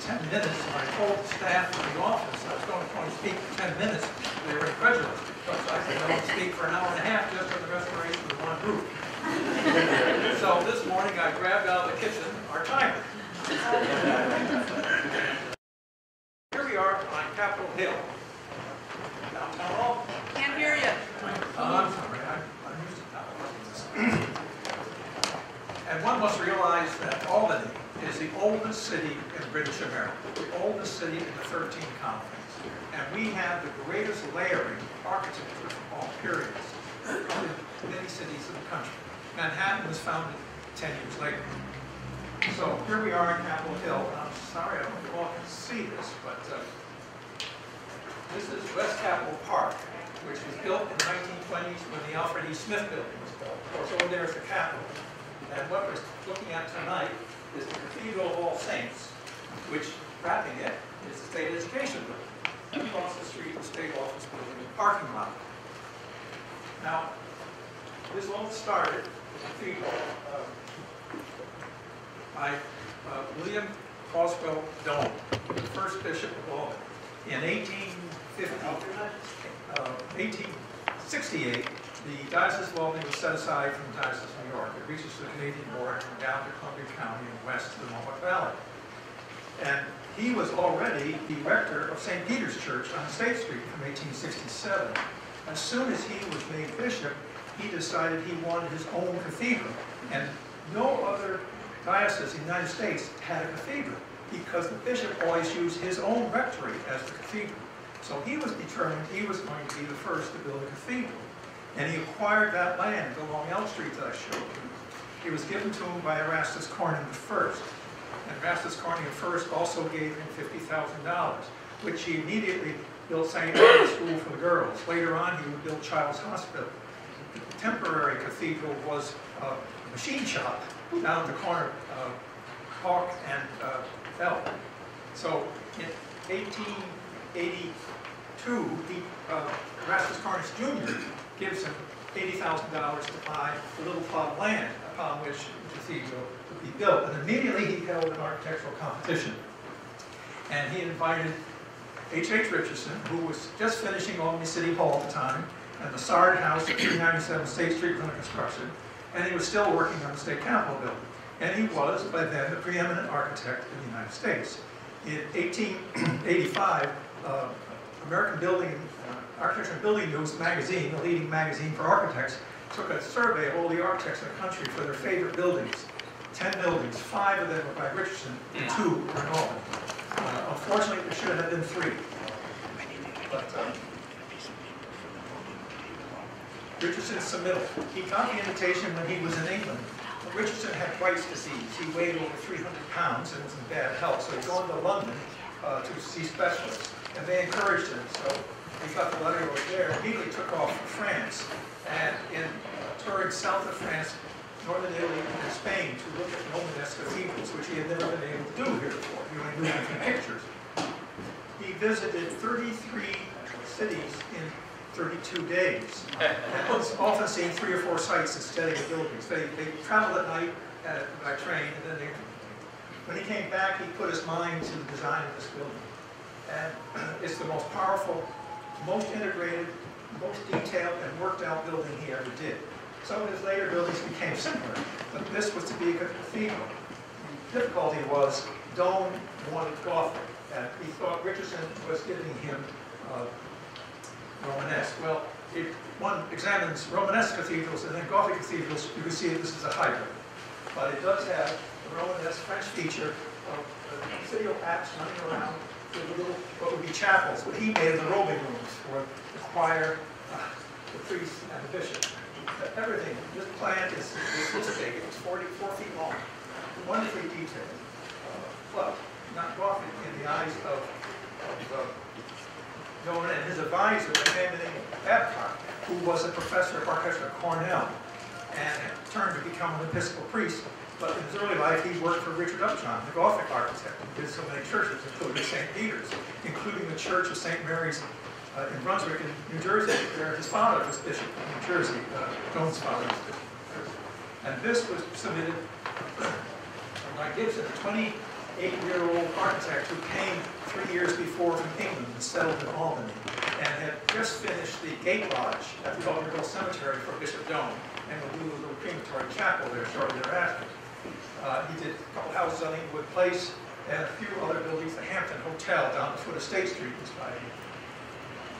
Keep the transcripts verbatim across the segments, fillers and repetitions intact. ten minutes, and I told the staff in the office I was going to only speak for ten minutes. They were incredulous. So I said, I would speak for an hour and a half just for the restoration of one group. So this morning I grabbed out of the kitchen our timer. Here we are on Capitol Hill. Downtown Hall. Can't hear you. Uh, I'm sorry, I'm, I'm used to Capitol Hill. And one must realize that Albany is the oldest city in British America, the oldest city in the thirteen colonies. And we have the greatest layering of architecture from all periods, probably many cities in the country. Manhattan was founded ten years later. So here we are in Capitol Hill. And I'm sorry, I don't know if you all can see this, but uh, this is West Capitol Park, which was built in the nineteen twenties when the Alfred E. Smith building was built. Of course, over there is the Capitol. And what we're looking at tonight is the Cathedral of All Saints, which, wrapping it, is the State Education Building. Across the street, the State Office Building and parking lot. Now, this all started, the Cathedral, uh, by uh, William Croswell Doane, the first Bishop of Albany. In eighteen fifty, uh, eighteen sixty-eight, the Diocese of Albany was set aside from the Diocese of New York. It reaches the Canadian border and down to Columbia County and west to the Mohawk Valley. And he was already the rector of Saint Peter's Church on State Street from eighteen sixty-seven. As soon as he was made bishop, he decided he wanted his own cathedral. And no other diocese in the United States had a cathedral because the bishop always used his own rectory as the cathedral. So he was determined he was going to be the first to build a cathedral. And he acquired that land along Elm Street that I showed you. It was given to him by Erastus Corning the First. And Erastus Corning the First also gave him fifty thousand dollars, which he immediately built Saint Anne's School for the girls. Later on, he would build Child's Hospital. The temporary cathedral was a machine shop down the corner of Cork and uh, Bell. So in eighteen eighty-two, the, uh, Erastus Corning Junior gives him eighty thousand dollars to buy a little plot of land upon which the cathedral would be built. And immediately he held an architectural competition. And he invited H H Richardson, who was just finishing Albany City Hall at the time, and the Sard House at three ninety-seven State Street under construction, and he was still working on the State Capitol building. And he was, by then, the preeminent architect in the United States. In eighteen eighty-five, uh, American Building uh, Architecture and Building News magazine, the leading magazine for architects, took a survey of all the architects in the country for their favorite buildings. Ten buildings, five of them were by Richardson, and two were in Albany. Uh, unfortunately, there should have been three. But, um, Richardson submitted. He got the invitation when he was in England. But Richardson had Bright's disease. He weighed over three hundred pounds and was in bad health. So he'd gone to London uh, to see specialists, and they encouraged him. So he got the letter over there, immediately took off for France, and in uh, touring south of France, northern Italy, and Spain to look at Romanesque cathedrals, which he had never been able to do here before. He only knew them from pictures. He visited thirty-three cities in thirty-two days. And often seeing three or four sites instead of buildings. They, they traveled at night uh, by train, and then they, when he came back, he put his mind to the design of this building. And it's the most powerful, most integrated, most detailed, and worked out building he ever did. Some of his later buildings became simpler, but this was to be a cathedral. The difficulty was Doane wanted Gothic, and he thought Richardson was giving him uh, Romanesque. Well, if one examines Romanesque cathedrals and then Gothic cathedrals, you can see this is a hybrid. But it does have the Romanesque French feature of uh, city of apse running around with little, what would be chapels, what he made of the robing rooms for the choir, uh, the priest, and the bishop. Everything. This plant is, is this big. It was forty-four feet long. Wonderfully detailed. Uh, but not Gothic in the eyes of, of uh, Doane and his advisor, a man named Babcock, who was a professor of architecture at Cornell and turned to become an Episcopal priest. But in his early life, he worked for Richard Upjohn, the Gothic architect, who did so many churches, including Saint Peter's, including the Church of Saint Mary's uh, in Brunswick, in New Jersey, where his father was bishop in New Jersey, uh, Doane's father was bishop. And this was submitted by Gibson, the 20, eight-year-old architect who came three years before from England and settled in Albany and had just finished the gate lodge at the Alder Hill Cemetery for Bishop Doane and would do a little crematory chapel there shortly thereafter. Uh, he did a couple houses on Inglewood Place and a few other buildings, the Hampton Hotel down the foot of State Street was by him.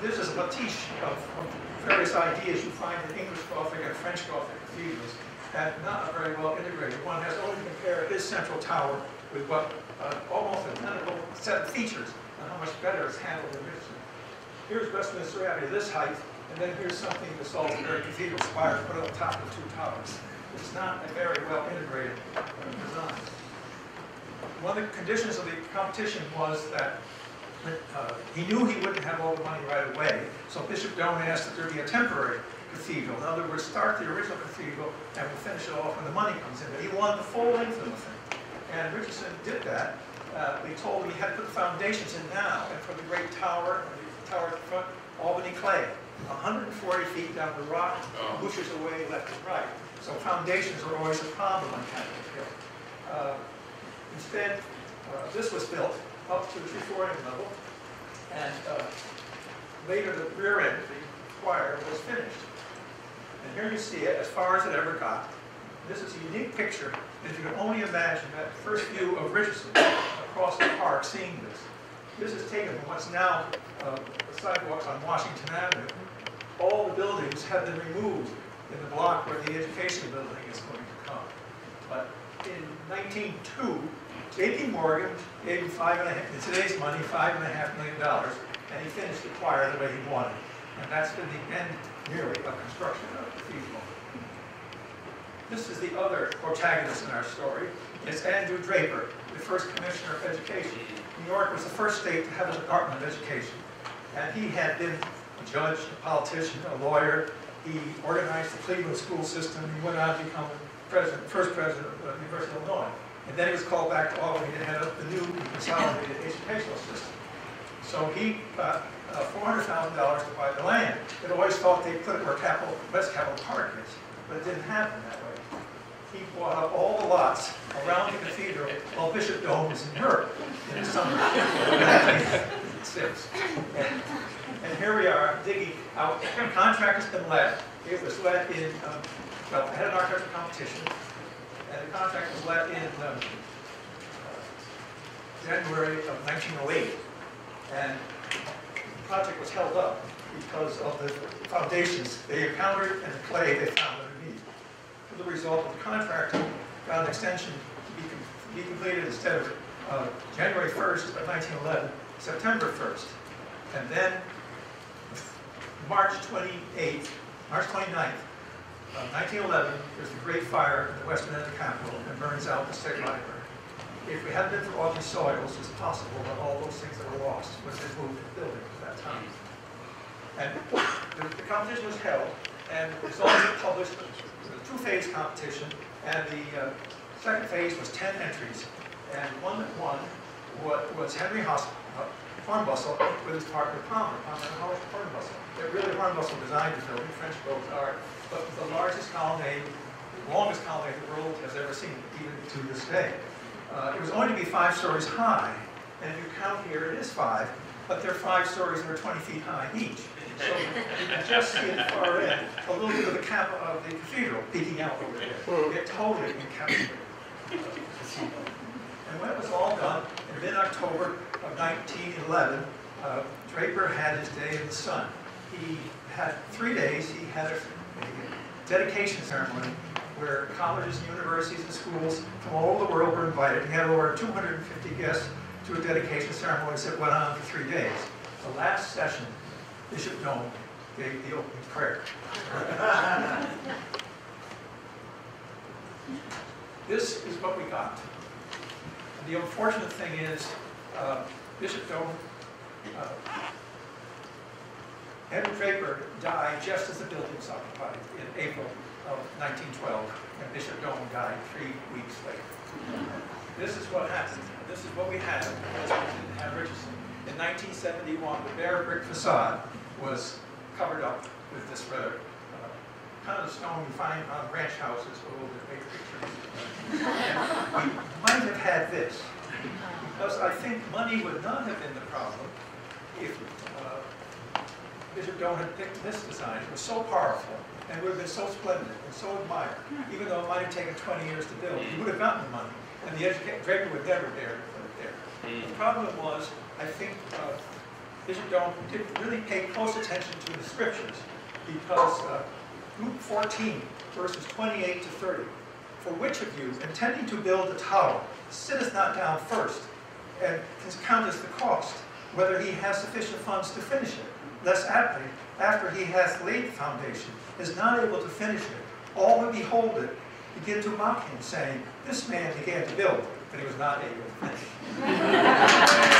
This is a pastiche of, of various ideas you find in English Gothic and French Gothic cathedrals, and not very well integrated. One has only to compare his central tower with what uh, almost identical set of features and how much better it's handled in Richardson. Here's Westminster Abbey this height, and then here's something the Salisbury Cathedral spire put on top of two towers. It's not a very well integrated design. One of the conditions of the competition was that uh, he knew he wouldn't have all the money right away, so Bishop Doane asked that there be a temporary cathedral. In other words, start the original cathedral and we'll finish it off when the money comes in. But he wanted the full length of the thing. And Richardson did that. Uh, we told him he had to put the foundations in now, and for the great tower, the tower at the front, Albany clay, one hundred forty feet down the rock, bushes away left and right. So foundations are always a problem on Catholic Hill. Uh, instead, uh, this was built up to the three-quarter level, and uh, later the rear end of the choir was finished. And here you see it as far as it ever got. This is a unique picture that you can only imagine, that first view of Richardson across the park seeing this. This is taken from what's now uh, the sidewalks on Washington Avenue. All the buildings have been removed in the block where the education building is going to come. But in nineteen oh two, J P. Morgan gave him five and a half, in today's money, five and a half million dollars, and he finished the choir the way he wanted. And that's been the end, nearly, of construction of the cathedral. This is the other protagonist in our story. It's Andrew Draper, the first commissioner of education. New York was the first state to have a department of education. And he had been a judge, a politician, a lawyer. He organized the Cleveland school system. He went on to become president, first president of the University of Illinois. And then he was called back to Albany to head up the new consolidated educational system. So he got uh, four hundred thousand dollars to buy the land. It always thought they'd put it where Capitol, West Capitol Park is, but it didn't happen that way. He bought up all the lots around the cathedral while Bishop Doane was in Europe in the summer of nineteen oh six. And, and here we are digging out. The contract has been let. It was let in, um, well, I had an architectural competition, and the contract was let in um, January of nineteen oh eight. And the project was held up because of the foundations they encountered and the clay they found underneath. For the result of the contract, got an extension to be, com to be completed instead of uh, January first of nineteen eleven, September first. And then March twenty-eighth, March twenty-ninth, uh, nineteen eleven, there's the great fire in the western end of the Capitol and burns out the state library. If we hadn't been through all these soils, it's possible that all those things that were lost would have moved the building at that time. And the, the competition was held, and the results were published. It was a two-phase competition, and the uh, second phase was ten entries. And one that won was Henry Farmbustle with his partner Palmer, Palmer and Farmbustle. It really Farmbustle designed the building, French Gothic art, but the largest colonnade, the longest colonnade the world has ever seen, even to this day. Uh, it was only to be five stories high, and if you count here, it is five, but there are five stories that are twenty feet high each. So you can just see at the far end a little bit of the cap of the cathedral peeking out over there. It totally encapsulated. And when it was all done, in mid-October of nineteen eleven, uh, Draper had his day in the sun. He had three days. He had a, a dedication ceremony where colleges, universities, and schools from all over the world were invited. He had over two hundred fifty guests to a dedication ceremony that went on for three days. The last session, Bishop Doane gave the opening prayer. This is what we got. And the unfortunate thing is, uh, Bishop Doane, uh, Henry Draper died just as the building was occupied in April of nineteen twelve, and Bishop Doane died three weeks later. This is what happened. This is what we had because we didn't have Richardson. In nineteen seventy-one, the bare brick facade was covered up with this rather uh, kind of stone you find on ranch houses, a little bit bigger picture. We might have had this. Because I think money would not have been the problem if uh, Bishop Doane had picked this design. It was so powerful and would have been so splendid and so admired, even though it might have taken twenty years to build. He would have gotten the money, and the educator Draper would never dare to put it there. The problem was, I think, uh, Bishop Doane didn't really pay close attention to the scriptures, because uh, Luke fourteen, verses twenty-eight to thirty, for which of you, intending to build a tower, sitteth not down first, and counteth the cost, whether he has sufficient funds to finish it, lest aptly, after he hath laid the foundation, is not able to finish it. All who behold it begin to mock him, saying, this man began to build, but he was not able to finish.